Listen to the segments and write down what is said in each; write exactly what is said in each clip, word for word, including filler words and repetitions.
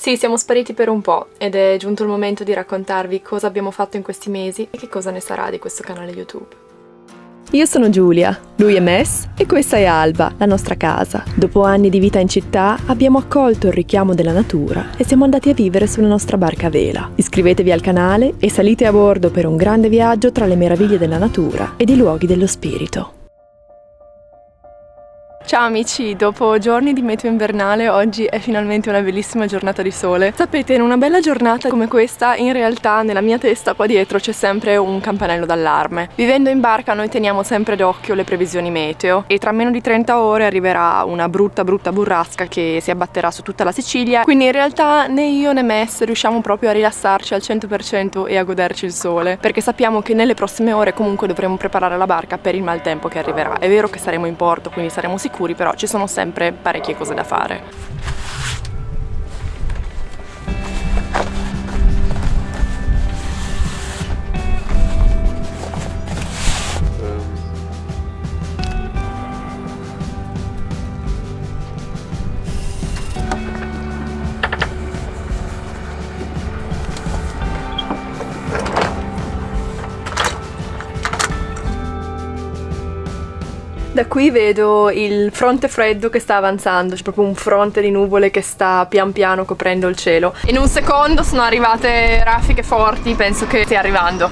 Sì, siamo spariti per un po' ed è giunto il momento di raccontarvi cosa abbiamo fatto in questi mesi e che cosa ne sarà di questo canale YouTube. Io sono Giulia, lui è Mads e questa è Alba, la nostra casa. Dopo anni di vita in città abbiamo accolto il richiamo della natura e siamo andati a vivere sulla nostra barca a vela. Iscrivetevi al canale e salite a bordo per un grande viaggio tra le meraviglie della natura ed i luoghi dello spirito. Ciao amici, dopo giorni di meteo invernale oggi è finalmente una bellissima giornata di sole. Sapete, in una bella giornata come questa in realtà nella mia testa qua dietro c'è sempre un campanello d'allarme. Vivendo in barca noi teniamo sempre d'occhio le previsioni meteo e tra meno di trenta ore arriverà una brutta brutta burrasca che si abbatterà su tutta la Sicilia, quindi in realtà né io né Mess riusciamo proprio a rilassarci al cento per cento e a goderci il sole, perché sappiamo che nelle prossime ore comunque dovremo preparare la barca per il maltempo che arriverà. È vero che saremo in porto quindi saremo sicuri, però ci sono sempre parecchie cose da fare. Da qui vedo il fronte freddo che sta avanzando, c'è proprio un fronte di nuvole che sta pian piano coprendo il cielo. In un secondo sono arrivate raffiche forti, penso che stia arrivando.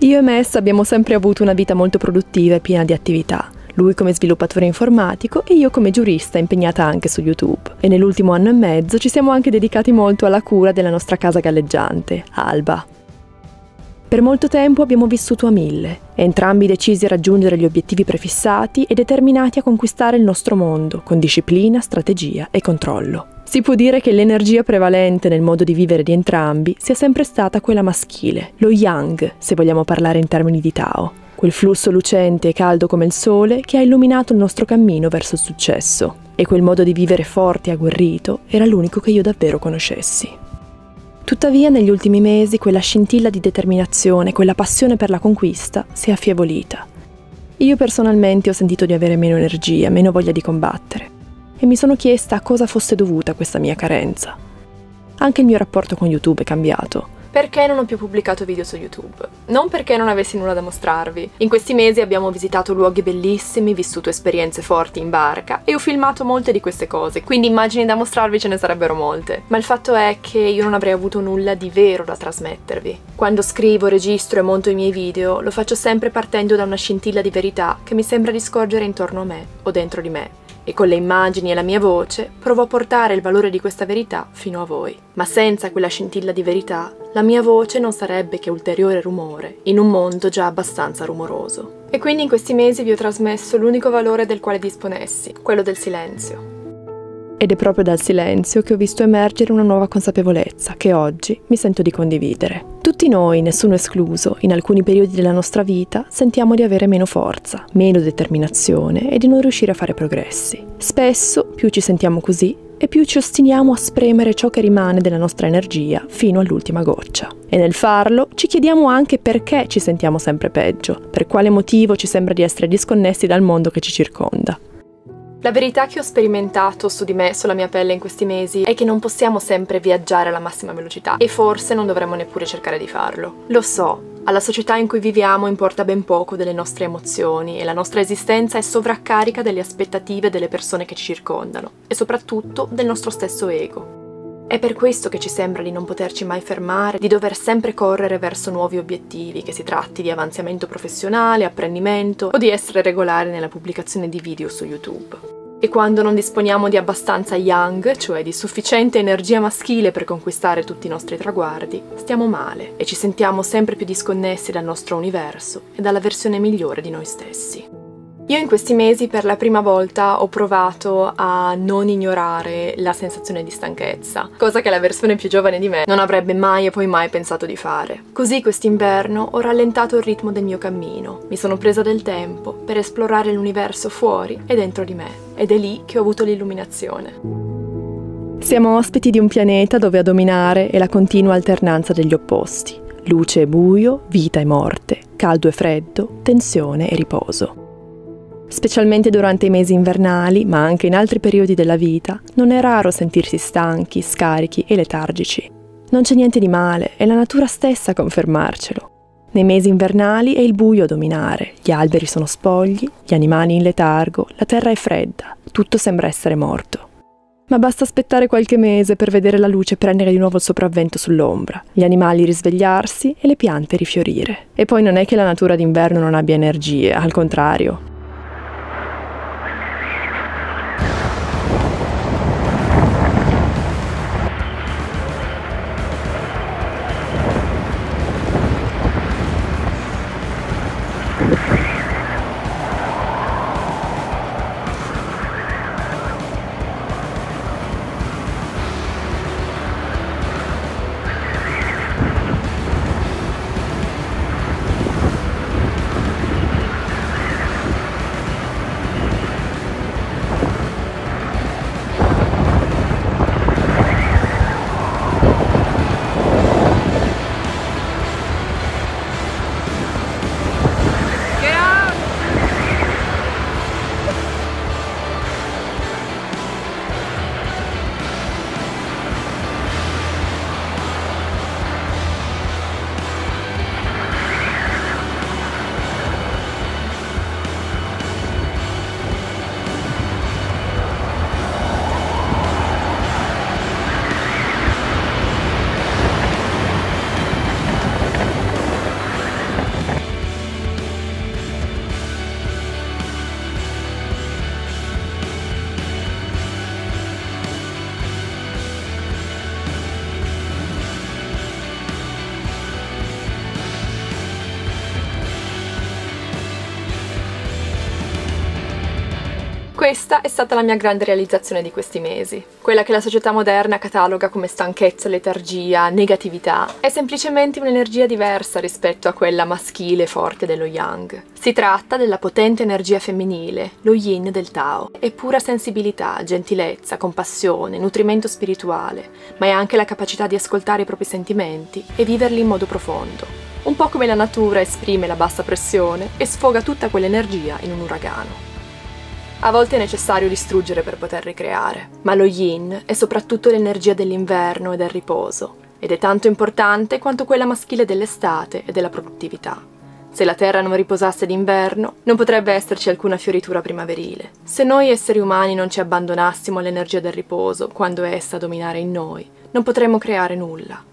Io e Messa abbiamo sempre avuto una vita molto produttiva e piena di attività. Lui come sviluppatore informatico e io come giurista impegnata anche su YouTube. E nell'ultimo anno e mezzo ci siamo anche dedicati molto alla cura della nostra casa galleggiante, Alba. Per molto tempo abbiamo vissuto a mille, entrambi decisi a raggiungere gli obiettivi prefissati e determinati a conquistare il nostro mondo con disciplina, strategia e controllo. Si può dire che l'energia prevalente nel modo di vivere di entrambi sia sempre stata quella maschile, lo Yang, se vogliamo parlare in termini di Tao, quel flusso lucente e caldo come il sole che ha illuminato il nostro cammino verso il successo. E quel modo di vivere forte e agguerrito era l'unico che io davvero conoscessi. Tuttavia, negli ultimi mesi, quella scintilla di determinazione, quella passione per la conquista, si è affievolita. Io personalmente ho sentito di avere meno energia, meno voglia di combattere. E mi sono chiesta a cosa fosse dovuta questa mia carenza. Anche il mio rapporto con YouTube è cambiato. Perché non ho più pubblicato video su YouTube? Non perché non avessi nulla da mostrarvi. In questi mesi abbiamo visitato luoghi bellissimi, vissuto esperienze forti in barca e ho filmato molte di queste cose, quindi immagini da mostrarvi ce ne sarebbero molte. Ma il fatto è che io non avrei avuto nulla di vero da trasmettervi. Quando scrivo, registro e monto i miei video, lo faccio sempre partendo da una scintilla di verità che mi sembra di scorgere intorno a me o dentro di me. E con le immagini e la mia voce provo a portare il valore di questa verità fino a voi. Ma senza quella scintilla di verità, la mia voce non sarebbe che ulteriore rumore in un mondo già abbastanza rumoroso. E quindi in questi mesi vi ho trasmesso l'unico valore del quale disponessi, quello del silenzio. Ed è proprio dal silenzio che ho visto emergere una nuova consapevolezza che oggi mi sento di condividere. Tutti noi, nessuno escluso, in alcuni periodi della nostra vita sentiamo di avere meno forza, meno determinazione e di non riuscire a fare progressi. Spesso, più ci sentiamo così, e più ci ostiniamo a spremere ciò che rimane della nostra energia fino all'ultima goccia. E nel farlo ci chiediamo anche perché ci sentiamo sempre peggio, per quale motivo ci sembra di essere disconnessi dal mondo che ci circonda. La verità che ho sperimentato su di me, sulla mia pelle in questi mesi, è che non possiamo sempre viaggiare alla massima velocità e forse non dovremmo neppure cercare di farlo. Lo so, alla società in cui viviamo importa ben poco delle nostre emozioni e la nostra esistenza è sovraccarica delle aspettative delle persone che ci circondano e soprattutto del nostro stesso ego. È per questo che ci sembra di non poterci mai fermare, di dover sempre correre verso nuovi obiettivi, che si tratti di avanzamento professionale, apprendimento o di essere regolari nella pubblicazione di video su YouTube. E quando non disponiamo di abbastanza yang, cioè di sufficiente energia maschile per conquistare tutti i nostri traguardi, stiamo male e ci sentiamo sempre più disconnessi dal nostro universo e dalla versione migliore di noi stessi. Io in questi mesi per la prima volta ho provato a non ignorare la sensazione di stanchezza, cosa che la versione più giovane di me non avrebbe mai e poi mai pensato di fare. Così quest'inverno ho rallentato il ritmo del mio cammino, mi sono presa del tempo per esplorare l'universo fuori e dentro di me, ed è lì che ho avuto l'illuminazione. Siamo ospiti di un pianeta dove a dominare è la continua alternanza degli opposti. Luce e buio, vita e morte, caldo e freddo, tensione e riposo. Specialmente durante i mesi invernali, ma anche in altri periodi della vita, non è raro sentirsi stanchi, scarichi e letargici. Non c'è niente di male, è la natura stessa a confermarcelo. Nei mesi invernali è il buio a dominare, gli alberi sono spogli, gli animali in letargo, la terra è fredda, tutto sembra essere morto. Ma basta aspettare qualche mese per vedere la luce prendere di nuovo il sopravvento sull'ombra, gli animali risvegliarsi e le piante rifiorire. E poi non è che la natura d'inverno non abbia energie, al contrario. Questa è stata la mia grande realizzazione di questi mesi. Quella che la società moderna cataloga come stanchezza, letargia, negatività, è semplicemente un'energia diversa rispetto a quella maschile forte dello Yang. Si tratta della potente energia femminile, lo Yin del Tao. È pura sensibilità, gentilezza, compassione, nutrimento spirituale, ma è anche la capacità di ascoltare i propri sentimenti e viverli in modo profondo. Un po' come la natura esprime la bassa pressione e sfoga tutta quell'energia in un uragano. A volte è necessario distruggere per poter ricreare, ma lo Yin è soprattutto l'energia dell'inverno e del riposo, ed è tanto importante quanto quella maschile dell'estate e della produttività. Se la terra non riposasse d'inverno, non potrebbe esserci alcuna fioritura primaverile. Se noi esseri umani non ci abbandonassimo all'energia del riposo, quando è essa a dominare in noi, non potremmo creare nulla.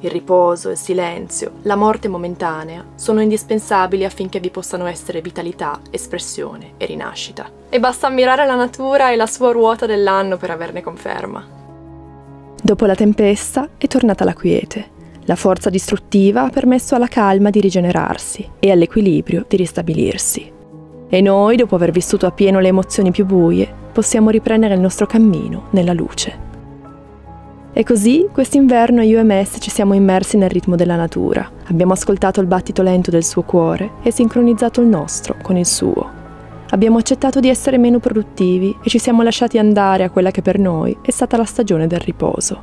Il riposo, il silenzio, la morte momentanea sono indispensabili affinché vi possano essere vitalità, espressione e rinascita. E basta ammirare la natura e la sua ruota dell'anno per averne conferma. Dopo la tempesta è tornata la quiete. La forza distruttiva ha permesso alla calma di rigenerarsi e all'equilibrio di ristabilirsi. E noi, dopo aver vissuto appieno le emozioni più buie, possiamo riprendere il nostro cammino nella luce. E così, quest'inverno io e Messa ci siamo immersi nel ritmo della natura. Abbiamo ascoltato il battito lento del suo cuore e sincronizzato il nostro con il suo. Abbiamo accettato di essere meno produttivi e ci siamo lasciati andare a quella che per noi è stata la stagione del riposo.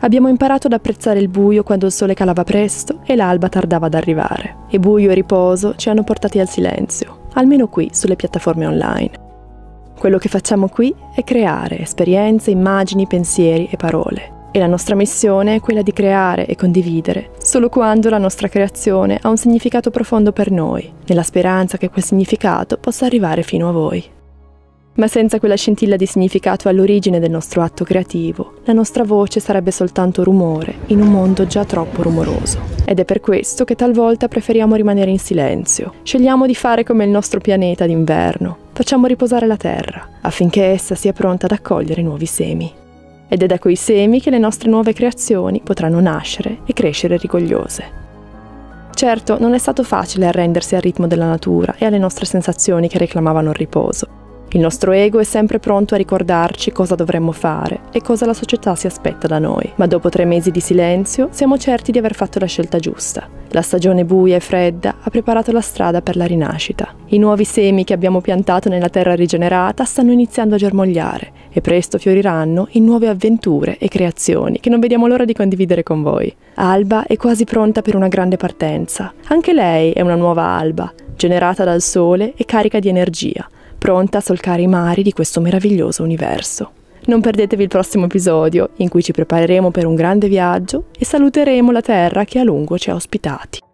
Abbiamo imparato ad apprezzare il buio quando il sole calava presto e l'alba tardava ad arrivare. E buio e riposo ci hanno portati al silenzio, almeno qui sulle piattaforme online. Quello che facciamo qui è creare esperienze, immagini, pensieri e parole. E la nostra missione è quella di creare e condividere solo quando la nostra creazione ha un significato profondo per noi, nella speranza che quel significato possa arrivare fino a voi. Ma senza quella scintilla di significato all'origine del nostro atto creativo, la nostra voce sarebbe soltanto rumore in un mondo già troppo rumoroso. Ed è per questo che talvolta preferiamo rimanere in silenzio. Scegliamo di fare come il nostro pianeta d'inverno. Facciamo riposare la terra, affinché essa sia pronta ad accogliere nuovi semi. Ed è da quei semi che le nostre nuove creazioni potranno nascere e crescere rigogliose. Certo, non è stato facile arrendersi al ritmo della natura e alle nostre sensazioni che reclamavano il riposo, Il nostro ego è sempre pronto a ricordarci cosa dovremmo fare e cosa la società si aspetta da noi, ma dopo tre mesi di silenzio siamo certi di aver fatto la scelta giusta. La stagione buia e fredda ha preparato la strada per la rinascita. I nuovi semi che abbiamo piantato nella terra rigenerata stanno iniziando a germogliare e presto fioriranno in nuove avventure e creazioni che non vediamo l'ora di condividere con voi. Alba è quasi pronta per una grande partenza. Anche lei è una nuova Alba, generata dal sole e carica di energia, pronta a solcare i mari di questo meraviglioso universo. Non perdetevi il prossimo episodio, in cui ci prepareremo per un grande viaggio e saluteremo la terra che a lungo ci ha ospitati.